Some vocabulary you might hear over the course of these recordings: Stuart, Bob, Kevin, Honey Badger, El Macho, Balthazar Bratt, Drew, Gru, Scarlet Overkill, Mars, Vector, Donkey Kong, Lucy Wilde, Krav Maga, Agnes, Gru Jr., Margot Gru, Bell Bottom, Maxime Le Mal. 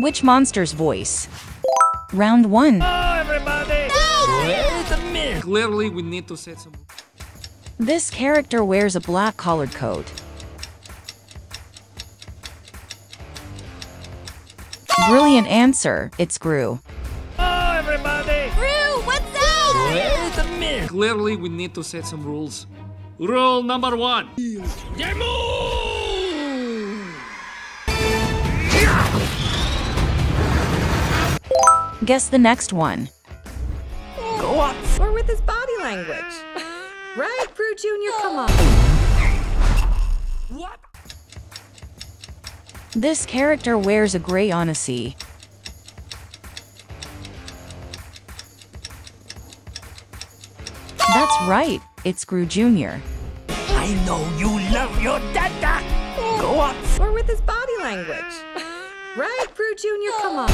Which monster's voice? Round 1. Hello, everybody! No! Wait a minute! Clearly, we need to set some... This character wears a black collared coat. Brilliant answer. It's Gru. Hello, everybody! Gru, what's up? Wait a minute! Clearly, we need to set some rules. Rule number 1. Demo! Guess the next one. Go up. Or with his body language. Right, Gru Jr., come on. What? This character wears a gray onesie. That's right, it's Gru Jr. I know you love your dada. Go up. Or with his body language. Right, Gru Jr., come on.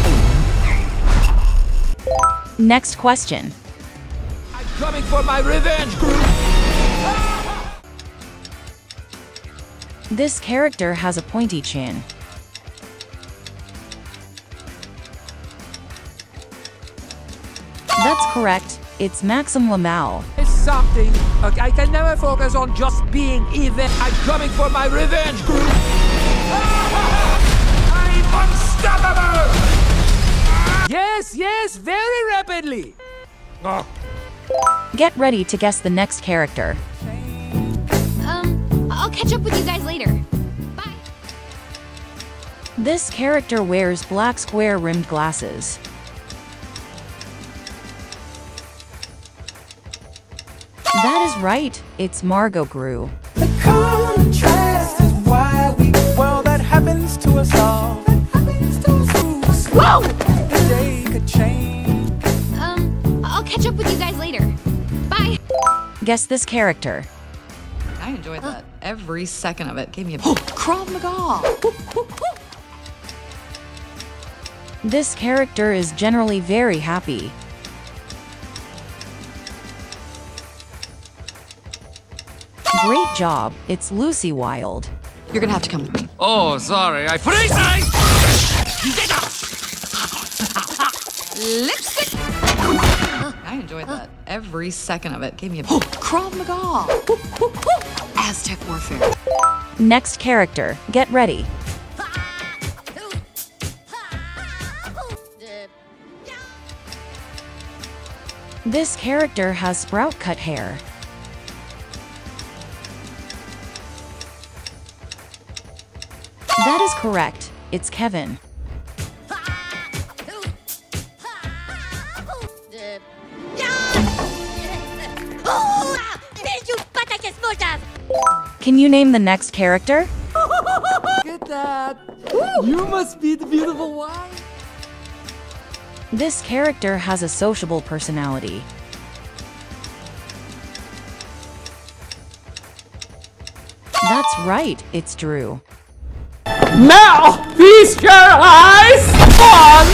Next question. I'm coming for my revenge, Gru. Ah! This character has a pointy chin. That's correct. It's Maxime Le Mal. It's something. I can never focus on just being even. I'm coming for my revenge, Gru. Ah! I'm unstoppable. Yes, yes, very rapidly! Oh. Get ready to guess the next character. I'll catch up with you guys later. Bye! This character wears black square-rimmed glasses. That is right, it's Margot Gru. The contrast is why we... Well, that happens to us all. That happens to us all. Whoa! I'll catch up with you guys later. Bye. Guess this character. I enjoyed that. Every second of it. Gave me a Krav Maga. This character is generally very happy. Great job. It's Lucy Wilde. You're gonna have to come with me. Oh, sorry. I freeze. Lipstick! I enjoyed that. Every second of it. Gave me a Krav Maga! Aztec warfare. Next character. Get ready. This character has sprout cut hair. That is correct. It's Kevin. Can you name the next character? Look at that! Woo! You must be the beautiful one! This character has a sociable personality. That's right, it's Drew. Now, feast your eyes on...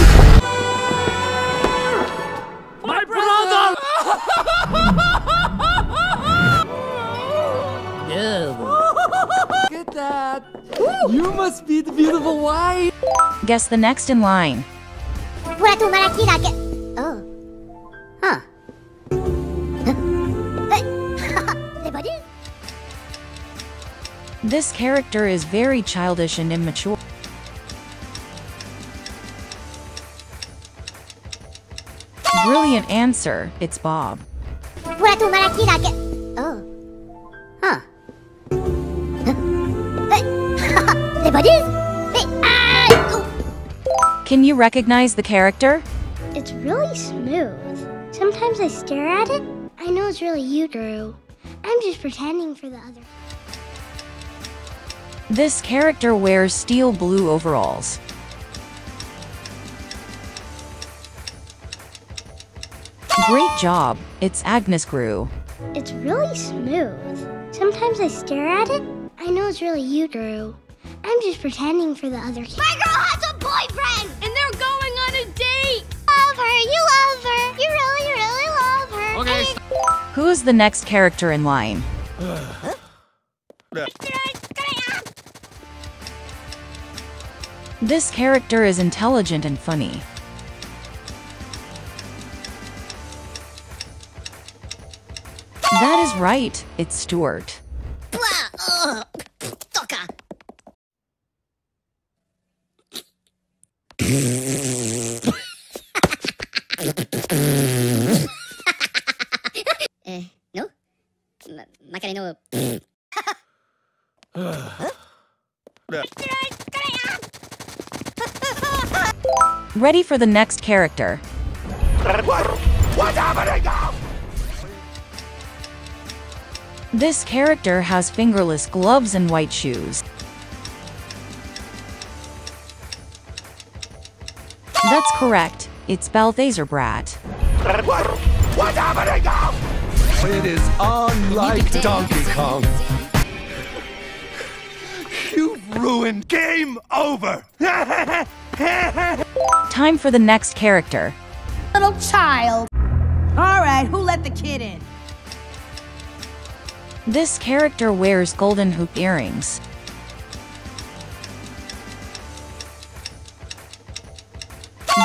My brother! Look at that! Woo! You must be the beautiful wife! Guess the next in line. Oh. Huh. This character is very childish and immature. Brilliant answer. It's Bob. Oh. Huh. Can you recognize the character? It's really smooth. Sometimes I stare at it. I know it's really you, Drew. I'm just pretending for the other. This character wears steel blue overalls. Great job. It's Agnes Gru. It's really smooth. Sometimes I stare at it. I know it's really you, Drew. I'm just pretending for the other kid. My girl has a boyfriend! And they're going on a date! Love her, you love her! You really, really love her! Okay. I mean... Who's the next character in line? This character is intelligent and funny. That is right, it's Stuart. No? Macareno. Ready for the next character. What's happening now? This character has fingerless gloves and white shoes. That's correct. It's Balthazar Bratt. What's happening now? It is on like Donkey Kong. You ruined game over. Time for the next character. Little child. All right, who let the kid in? This character wears golden hoop earrings.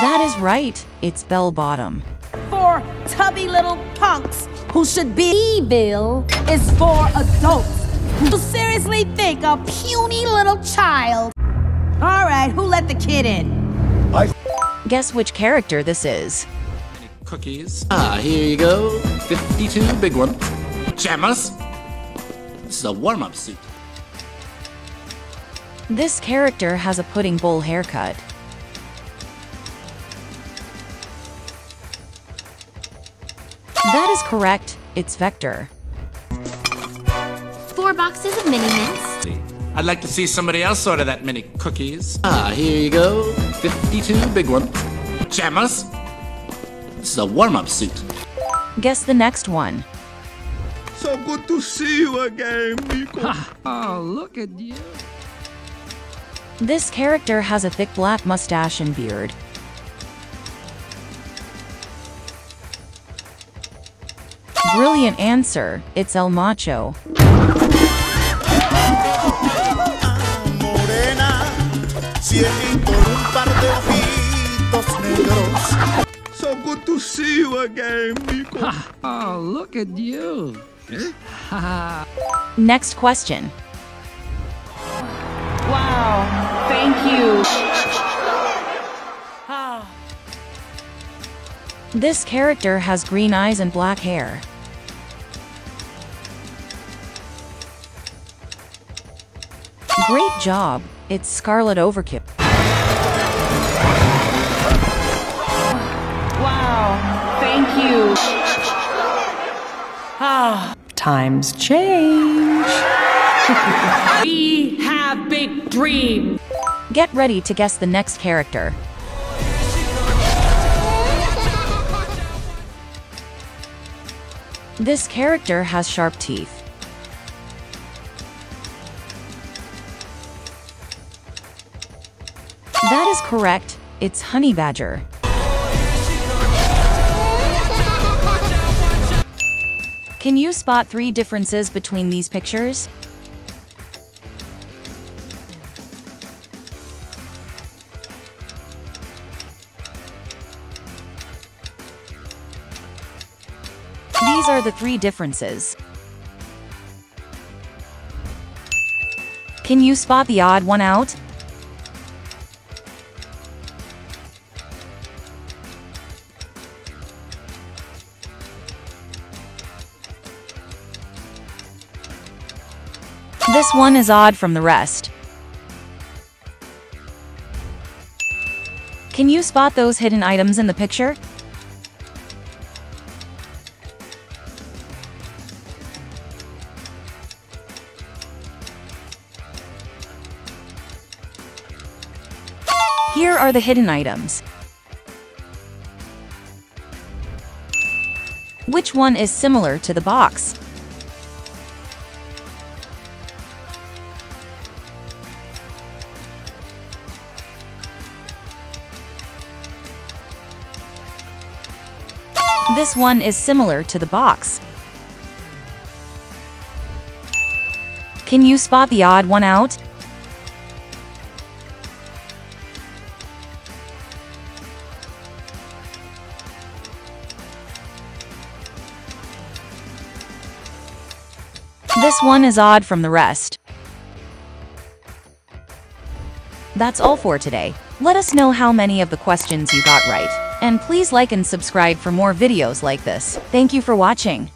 That is right, it's Bell Bottom. For tubby little punks who should be Bill is for adults who seriously think a puny little child. All right, who let the kid in? Guess which character this is. Any cookies? Ah, here you go. 52 big ones. Pajamas? This is a warm-up suit. This character has a pudding bowl haircut. That is correct. It's Vector. 4 boxes of mini mints. I'd like to see somebody else order that many cookies. Ah, here you go. 52 big ones. Pajamas? This is a warm-up suit. Guess the next one. So good to see you again, Nico. Oh, look at you. This character has a thick black mustache and beard. Brilliant answer. It's El Macho. So good to see you again, Nico. Oh, look at you. Next question. Wow, thank you. This character has green eyes and black hair. Great job, it's Scarlet Overkill. Wow, thank you. Ah. Times change. We have big dreams. Get ready to guess the next character. This character has sharp teeth. That is correct. It's Honey Badger. Can you spot 3 differences between these pictures? These are the 3 differences. Can you spot the odd one out? This one is odd from the rest. Can you spot those hidden items in the picture? Here are the hidden items. Which one is similar to the box? This one is similar to the box. Can you spot the odd one out? This one is odd from the rest. That's all for today. Let us know how many of the questions you got right. And please like and subscribe for more videos like this. Thank you for watching.